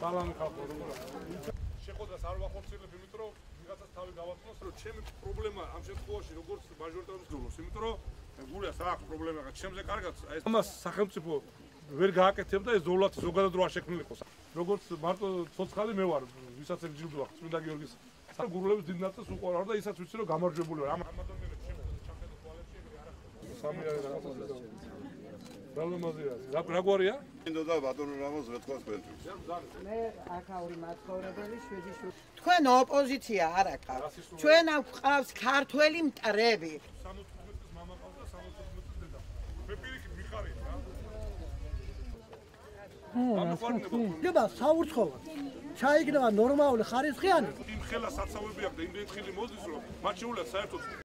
Salam kapıyorum. Şekoda sarva konserle Dimitro, dikkat et tabii gavatnosro. Çemi problema, amcet koşuyor, gurur, majoritaris durur. Dimitro, gurur sarak problema. Çemze kargat. Ama sakınçı bu. Vergah ettiğimde zorlat, zorla duraş etmelik olsa. Gurur, marto sosyal mi var? Visat sevgili bulak. Şimdi daha görgüs. Sar gururlar dinlette su orada isat sütçülo gamarcı buluyor. Ama Ragorya. İndoda vatandaş Ramazan etkileşim. Ne akıllımat kavrademiş vücudu. Çünkü ne opozisyon harekât. Çünkü ne avs kartvelim tarebi. Lüba savurç kovar. Çay gibi normal olur. Karışık yani. İmkalla satsavur biyakda. İmkalla satsavur biyakda.